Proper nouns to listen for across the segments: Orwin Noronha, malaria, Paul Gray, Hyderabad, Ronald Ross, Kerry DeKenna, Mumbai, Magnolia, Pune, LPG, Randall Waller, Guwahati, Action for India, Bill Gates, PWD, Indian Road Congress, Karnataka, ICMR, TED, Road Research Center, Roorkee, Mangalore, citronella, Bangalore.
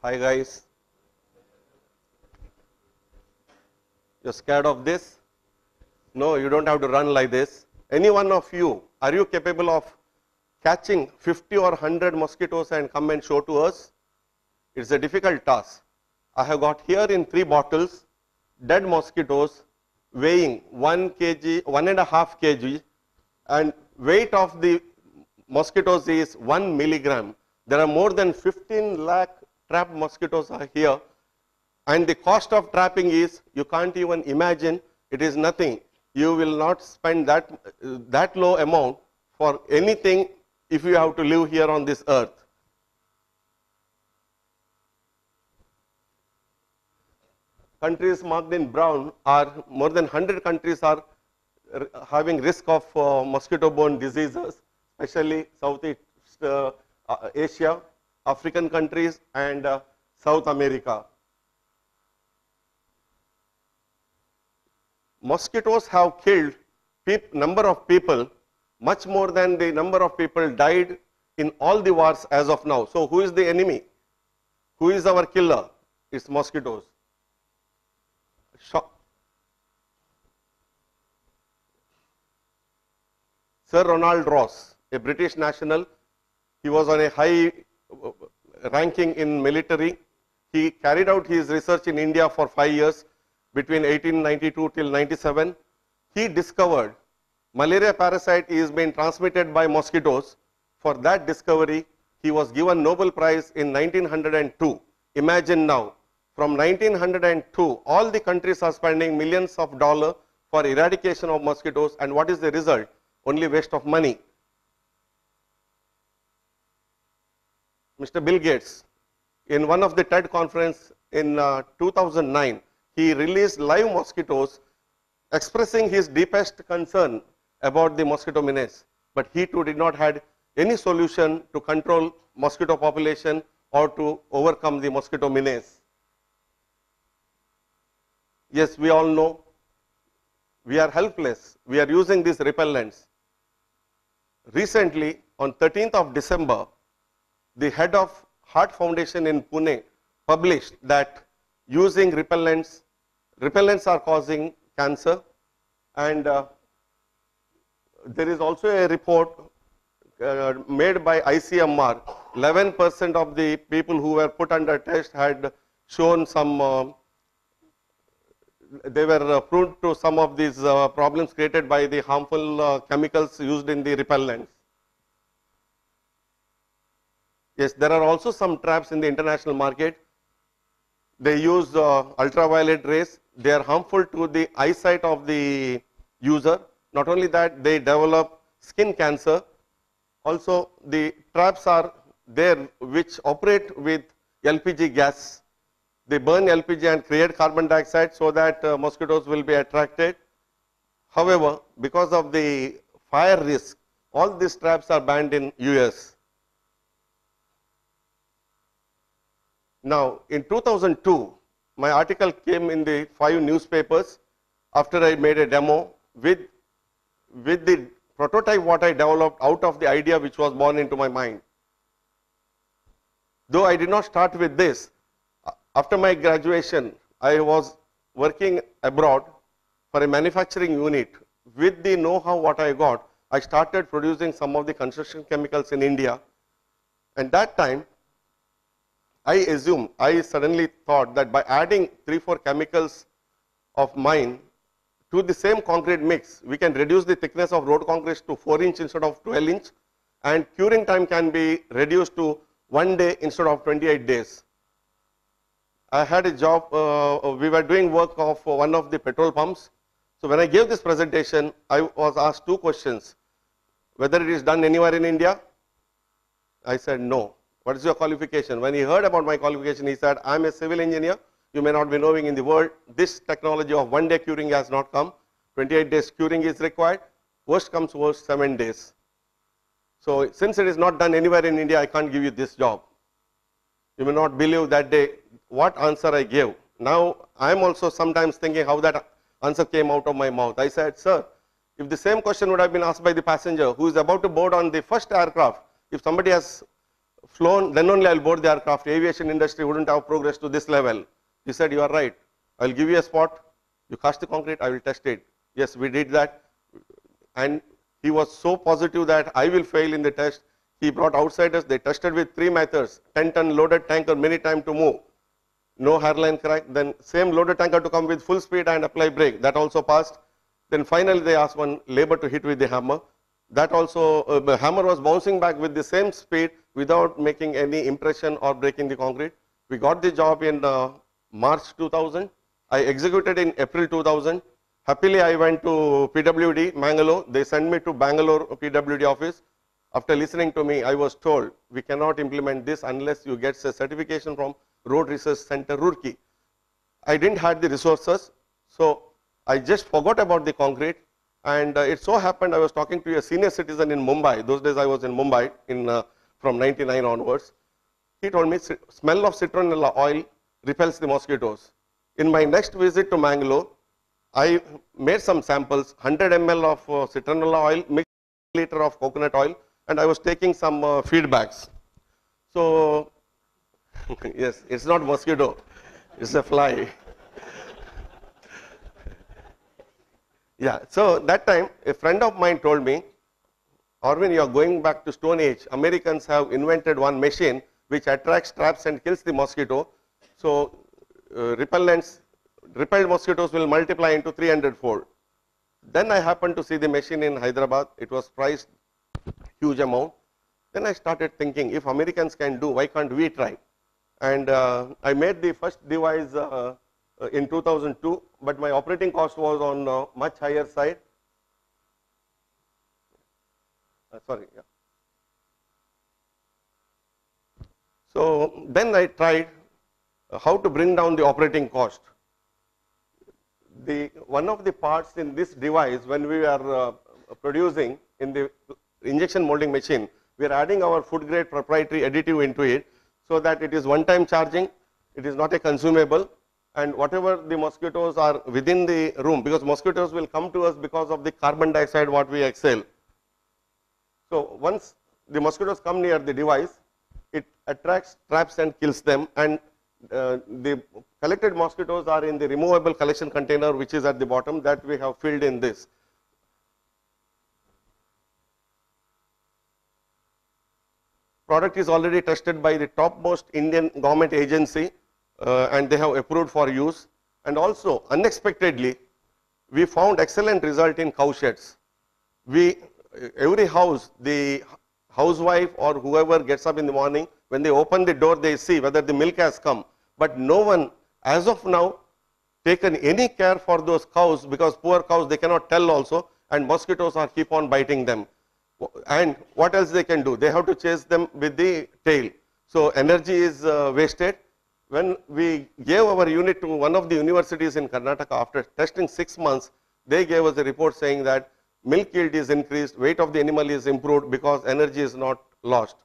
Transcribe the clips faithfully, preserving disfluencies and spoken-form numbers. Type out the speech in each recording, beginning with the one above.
Hi guys, you're scared of this? No, you don't have to run like this. Any one of you, are you capable of catching fifty or one hundred mosquitoes and come and show to us? It's a difficult task. I have got here in three bottles dead mosquitoes weighing one kilogram, one and a half kilograms, and weight of the mosquitoes is one milligram. There are more than fifteen lakh trapped mosquitoes are here, and the cost of trapping is, you can't even imagine, it is nothing. You will not spend that, that low amount for anything if you have to live here on this earth. Countries marked in brown are, more than one hundred countries are having risk of uh, mosquito-borne diseases, especially Southeast uh, Asia, African countries and uh, South America. Mosquitoes have killed peop number of people, much more than the number of people died in all the wars as of now. So who is the enemy? Who is our killer? It's mosquitoes. Shock. Sir Ronald Ross, a British national, he was on a high ranking in military. He carried out his research in India for five years between eighteen ninety-two till ninety-seven. He discovered malaria parasite is being transmitted by mosquitoes. For that discovery, he was given Nobel Prize in nineteen oh two. Imagine now, from nineteen oh two, all the countries are spending millions of dollars for eradication of mosquitoes, and what is the result? Only waste of money. Mister Bill Gates, in one of the TED conference in uh, two thousand nine, he released live mosquitoes expressing his deepest concern about the mosquito menace. But he too did not had any solution to control mosquito population or to overcome the mosquito menace. Yes, we all know, we are helpless. We are using these repellents. Recently, on thirteenth of December, the head of Heart Foundation in Pune published that using repellents, repellents are causing cancer, and uh, there is also a report uh, made by I C M R. eleven percent of the people who were put under test had shown some, uh, they were prone to some of these uh, problems created by the harmful uh, chemicals used in the repellents. Yes, there are also some traps in the international market. They use uh, ultraviolet rays. They are harmful to the eyesight of the user. Not only that, they develop skin cancer. Also, the traps are there which operate with L P G gas. They burn L P G and create carbon dioxide so that uh, mosquitoes will be attracted. However, because of the fire risk, all these traps are banned in U S. Now, in two thousand two, my article came in the five newspapers after I made a demo with, with the prototype what I developed out of the idea which was born into my mind. Though I did not start with this, after my graduation, I was working abroad for a manufacturing unit. With the know-how what I got, I started producing some of the construction chemicals in India. And that time, I assume, I suddenly thought that by adding three, four chemicals of mine to the same concrete mix, we can reduce the thickness of road concrete to four inch instead of twelve inch, and curing time can be reduced to one day instead of twenty-eight days. I had a job, uh, we were doing work of one of the petrol pumps. So when I gave this presentation, I was asked two questions. Whether it is done anywhere in India? I said no. What is your qualification? When he heard about my qualification, he said, I am a civil engineer. You may not be knowing in the world, this technology of one day curing has not come. twenty-eight days curing is required. Worst comes worst, seven days. So since it is not done anywhere in India, I can't give you this job. You may not believe that day what answer I gave. Now, I am also sometimes thinking how that answer came out of my mouth. I said, sir, if the same question would have been asked by the passenger who is about to board on the first aircraft, if somebody has flown, then only I will board the aircraft. Aviation industry wouldn't have progressed to this level. He said, you are right. I will give you a spot. You cast the concrete, I will test it. Yes, we did that. And he was so positive that I will fail in the test. He brought outsiders. They tested with three methods, ten ton loaded tanker many times to move. No hairline crack. Then same loaded tanker to come with full speed and apply brake. That also passed. Then finally they asked one labor to hit with the hammer. That also, uh, the hammer was bouncing back with the same speed without making any impression or breaking the concrete. We got the job in uh, March two thousand. I executed in April two thousand. Happily, I went to P W D, Mangalore. They sent me to Bangalore P W D office. After listening to me, I was told, we cannot implement this unless you get a certification from Road Research Center, Roorkee. I didn't have the resources, so I just forgot about the concrete. And uh, it so happened I was talking to a senior citizen in Mumbai. Those days I was in Mumbai in, uh, from ninety-nine onwards. He told me, smell of citronella oil repels the mosquitoes. In my next visit to Mangalore, I made some samples, one hundred milliliters of uh, citronella oil, one liter of coconut oil, and I was taking some uh, feedbacks. So, yes, it's not mosquito, it's a fly. Yeah, so that time a friend of mine told me, Orwin, you are going back to Stone Age. Americans have invented one machine which attracts, traps and kills the mosquito. So, uh, repellents, repelled mosquitoes will multiply into three hundred fold. Then I happened to see the machine in Hyderabad. It was priced huge amount. Then I started thinking, if Americans can do, why can't we try? And uh, I made the first device uh, in two thousand two, but my operating cost was on uh, much higher side. Uh, sorry, yeah. So then I tried uh, how to bring down the operating cost. The one of the parts in this device, when we are uh, producing in the injection molding machine, we are adding our food grade proprietary additive into it, so that it is one time charging, it is not a consumable, and whatever the mosquitoes are within the room, because mosquitoes will come to us because of the carbon dioxide what we exhale. So once the mosquitoes come near the device, it attracts, traps and kills them, and uh, the collected mosquitoes are in the removable collection container which is at the bottom, that we have filled in this. Product is already tested by the topmost Indian government agency uh, and they have approved for use. And also, unexpectedly, we found excellent result in cow sheds. We, every house, the housewife or whoever gets up in the morning, when they open the door, they see whether the milk has come. But no one, as of now, taken any care for those cows, because poor cows, they cannot tell also, and mosquitoes are keep on biting them. And what else they can do? They have to chase them with the tail. So energy is uh, wasted. When we gave our unit to one of the universities in Karnataka, after testing six months, they gave us a report saying that milk yield is increased, weight of the animal is improved because energy is not lost.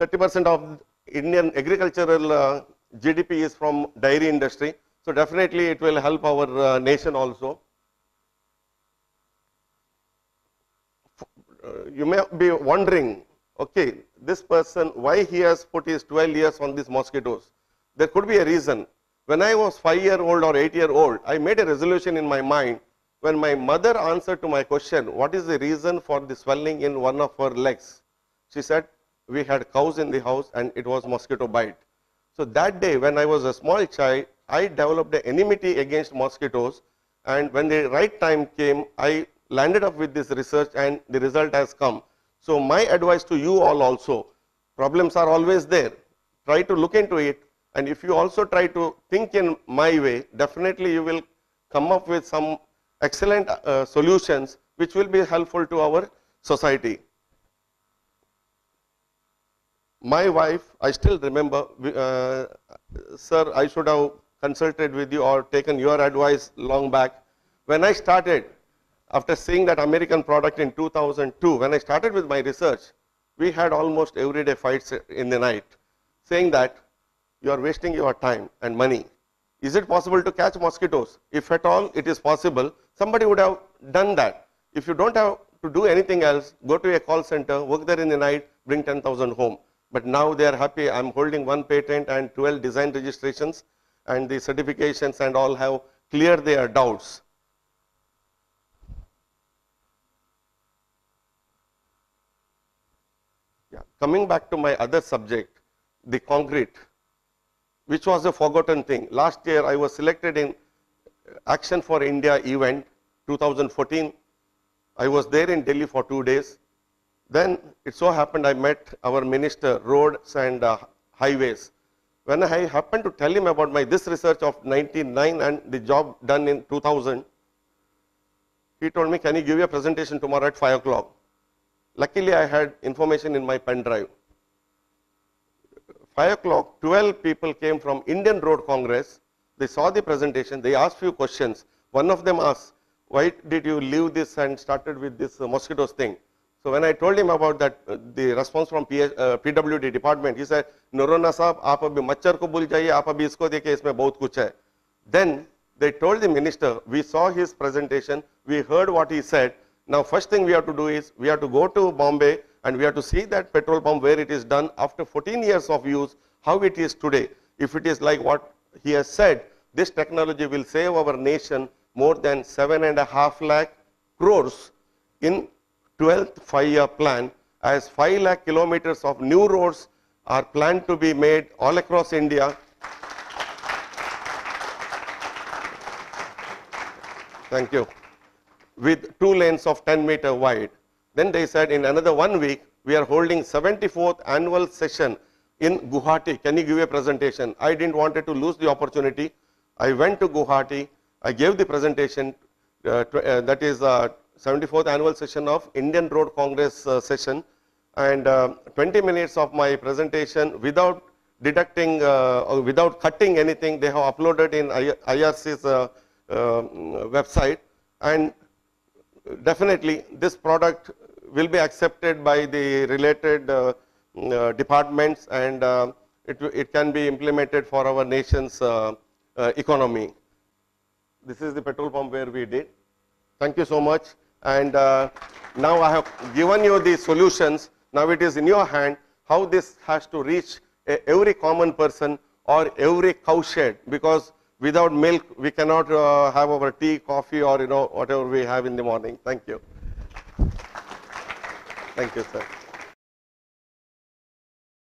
thirty percent of Indian agricultural uh, G D P is from dairy industry. So definitely it will help our uh, nation also. You may be wondering, okay, this person, why he has put his twelve years on these mosquitoes? There could be a reason. When I was five year old or eight year old, I made a resolution in my mind. When my mother answered to my question, what is the reason for the swelling in one of her legs? She said, we had cows in the house and it was mosquito bite. So that day when I was a small child, I developed an enmity against mosquitoes, and when the right time came, I landed up with this research and the result has come. So my advice to you all also, problems are always there. Try to look into it, and if you also try to think in my way, definitely you will come up with some excellent uh, solutions which will be helpful to our society. My wife, I still remember, uh, sir, I should have consulted with you or taken your advice long back. When I started, after seeing that American product in two thousand two, when I started with my research, we had almost everyday fights in the night, saying that you are wasting your time and money. Is it possible to catch mosquitoes? If at all it is possible, somebody would have done that. If you don't have to do anything else, go to a call center, work there in the night, bring ten thousand home. But now they are happy. I'm holding one patent and twelve design registrations, and the certifications and all have cleared their doubts. Yeah. Coming back to my other subject, the concrete, which was a forgotten thing. Last year I was selected in Action for India event two thousand fourteen. I was there in Delhi for two days. Then it so happened I met our minister, roads and uh, highways. When I happened to tell him about my this research of ninety-nine and the job done in two thousand, he told me, can you give me a presentation tomorrow at five o'clock? Luckily, I had information in my pen drive. five o'clock, twelve people came from Indian Road Congress. They saw the presentation. They asked few questions. One of them asked, why did you leave this and started with this uh, mosquitoes thing? So when I told him about that, uh, the response from P, uh, P W D department, he said, Noronha saab, aap abhi machhar ko bhul jaiye, aap abhi isko dekhiye, isme bahut kuch hai. Then they told the minister, we saw his presentation, we heard what he said. Now first thing we have to do is, we have to go to Bombay and we have to see that petrol pump where it is done after fourteen years of use, how it is today. If it is like what he has said, this technology will save our nation more than seven and a half lakh crores in twelfth five-year plan, as five lakh kilometers of new roads are planned to be made all across India. Thank you. With two lanes of ten meter wide. Then they said in another one week, we are holding seventy-fourth annual session in Guwahati. Can you give a presentation? I didn't want to lose the opportunity. I went to Guwahati. I gave the presentation, uh, uh, that is uh, seventy-fourth annual session of Indian Road Congress uh, session, and uh, twenty minutes of my presentation without deducting, uh, or without cutting anything, they have uploaded in I R C's uh, uh, website, and definitely this product will be accepted by the related uh, uh, departments, and uh, it, it can be implemented for our nation's uh, uh, economy. This is the petrol pump where we did. Thank you so much. And uh, now I have given you the solutions. Now it is in your hand how this has to reach a, every common person or every cowshed, because without milk we cannot uh, have our tea, coffee, or you know whatever we have in the morning. Thank you. Thank you, sir.